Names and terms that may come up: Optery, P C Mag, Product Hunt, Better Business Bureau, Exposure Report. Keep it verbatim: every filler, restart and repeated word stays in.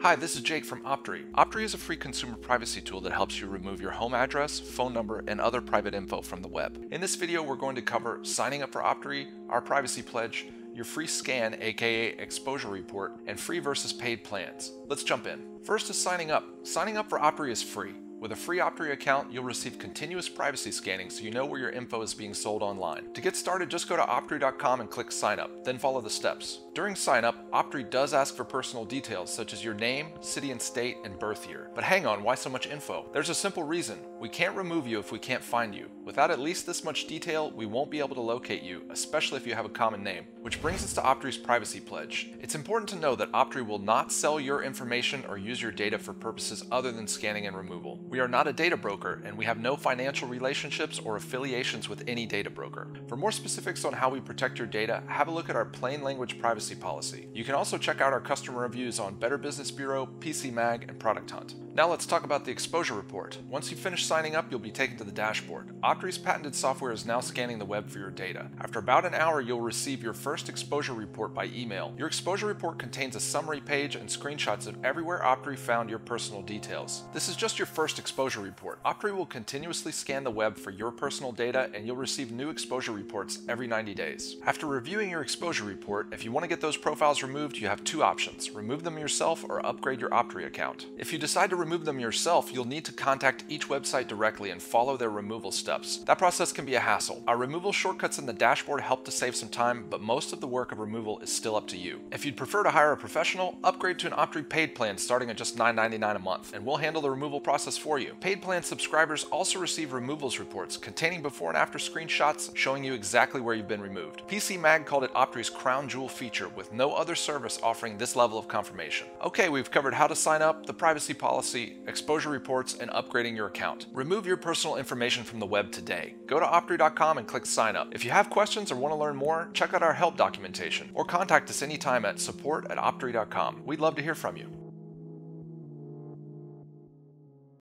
Hi, this is Jake from Optery. Optery is a free consumer privacy tool that helps you remove your home address, phone number, and other private info from the web. In this video, we're going to cover signing up for Optery, our privacy pledge, your free scan, aka exposure report, and free versus paid plans. Let's jump in. First is signing up. Signing up for Optery is free. With a free Optery account, you'll receive continuous privacy scanning so you know where your info is being sold online. To get started, just go to Optery dot com and click sign up, then follow the steps. During sign up, Optery does ask for personal details such as your name, city and state, and birth year. But hang on, why so much info? There's a simple reason. We can't remove you if we can't find you. Without at least this much detail, we won't be able to locate you, especially if you have a common name. Which brings us to Optery's privacy pledge. It's important to know that Optery will not sell your information or use your data for purposes other than scanning and removal. We are not a data broker, and we have no financial relationships or affiliations with any data broker. For more specifics on how we protect your data, have a look at our plain language privacy policy. You can also check out our customer reviews on Better Business Bureau, P C Mag, and Product Hunt. Now let's talk about the exposure report. Once you finish signing up, you'll be taken to the dashboard. Optery's patented software is now scanning the web for your data. After about an hour, you'll receive your first exposure report by email. Your exposure report contains a summary page and screenshots of everywhere Optery found your personal details. This is just your first exposure report. Optery will continuously scan the web for your personal data, and you'll receive new exposure reports every ninety days. After reviewing your exposure report, if you want to get those profiles removed, you have two options: remove them yourself or upgrade your Optery account. If you decide to remove them yourself, you'll need to contact each website directly and follow their removal steps. That process can be a hassle. Our removal shortcuts in the dashboard help to save some time, but most of the work of removal is still up to you. If you'd prefer to hire a professional, upgrade to an Optery paid plan starting at just nine ninety-nine a month, and we'll handle the removal process for you. Paid plan subscribers also receive removals reports containing before and after screenshots showing you exactly where you've been removed. P C Mag called it Optery's crown jewel feature, with no other service offering this level of confirmation. Okay, we've covered how to sign up, the privacy policy, exposure reports, and upgrading your account. Remove your personal information from the web today. Go to Optery dot com and click sign up. If you have questions or want to learn more, check out our help documentation or contact us anytime at support at Optery dot com. We'd love to hear from you.